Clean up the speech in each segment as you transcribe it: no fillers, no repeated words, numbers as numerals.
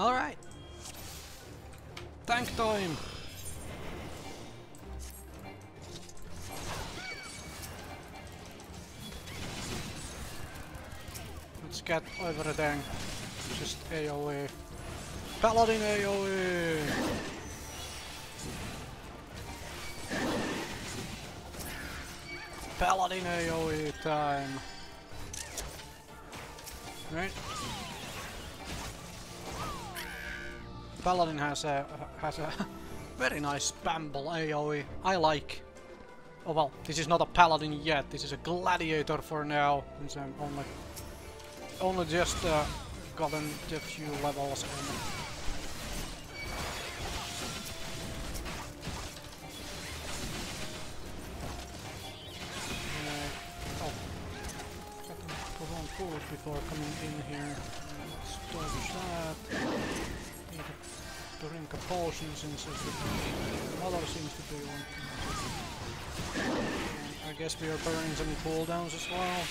Alright. Tank time! Let's get everything. Just AOE. Paladin AOE! Paladin AOE time! Right? Paladin has a very nice bamble AoE. I like. Oh well, this is not a Paladin yet. This is a Gladiator for now, since I'm only just gotten a few levels. Oh, I got to put on food before coming in here. Let's dodge that. Drink a potion since another seems to be one. I guess we are burning some cooldowns as well.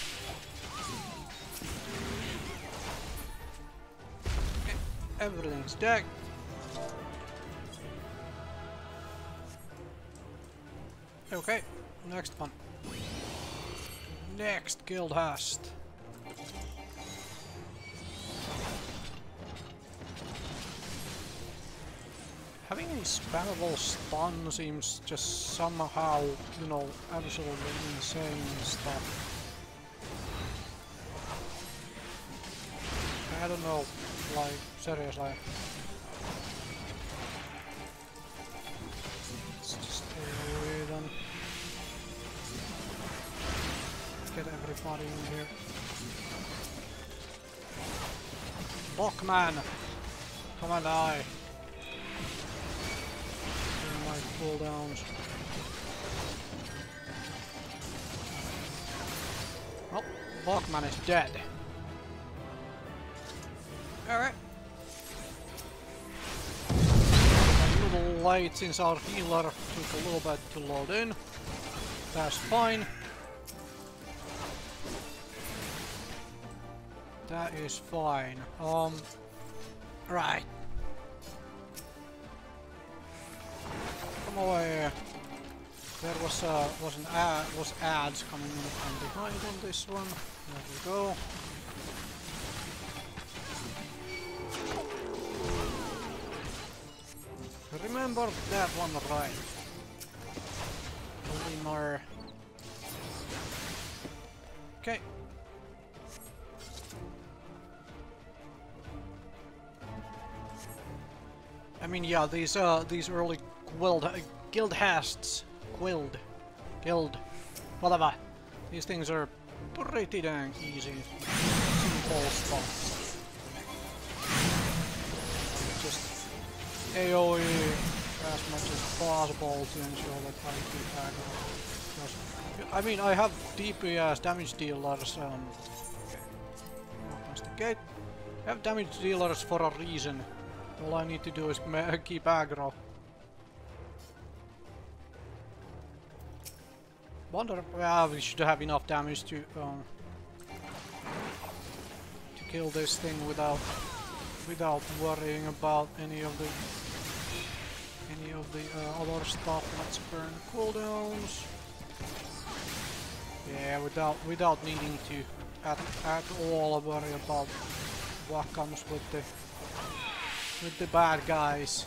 Everything's decked. Okay, next one. Next Guildhest. Having a spammable stun seems just somehow, you know, absolutely insane stuff. I don't know, like, seriously. Let's just stay away then. Get everybody in here. Blockman! Come and die! Cooldowns. Well, Blockman is dead. Alright. A little late since our healer took a little bit to load in. That's fine. That is fine. Right. Oh, yeah. There was ads coming in from behind on this one. There we go. Remember that one right. Only more. Okay. I mean, yeah, these early guild, whatever. These things are pretty dang easy. Simple stuff. Just AoE as much as possible to ensure that I keep aggro. I mean, I have DPS damage dealers. I have damage dealers for a reason. All I need to do is keep aggro. Wonder, well, we should have enough damage to kill this thing without worrying about any of the other stuff. Let's burn cooldowns. Yeah, without needing to at all worry about what comes with the bad guys.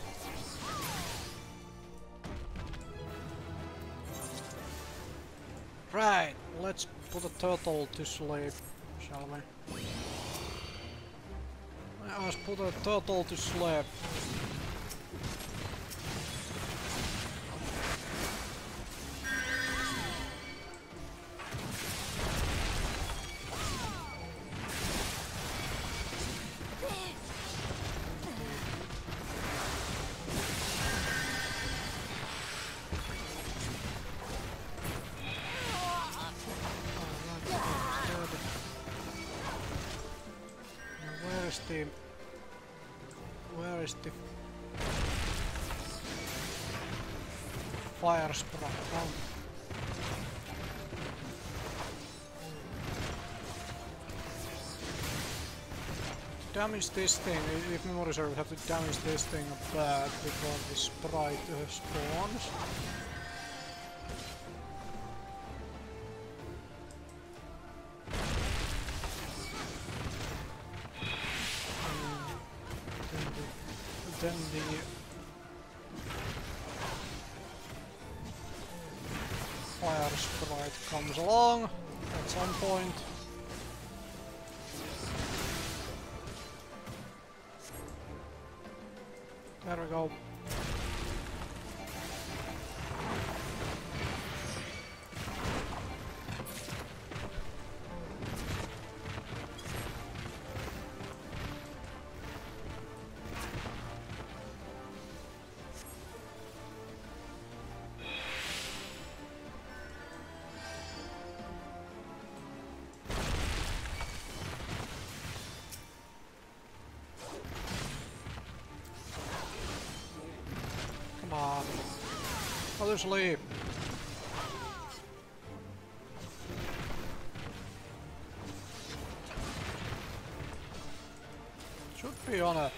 Right, let's put a turtle to sleep, shall we? Let's put a turtle to sleep. Where is the fire spark from? damage this thing. If memory serves, we have to damage this thing bad before the sprite spawns. Then the fire sprite comes along at some point. There we go. Sleep. Should be on a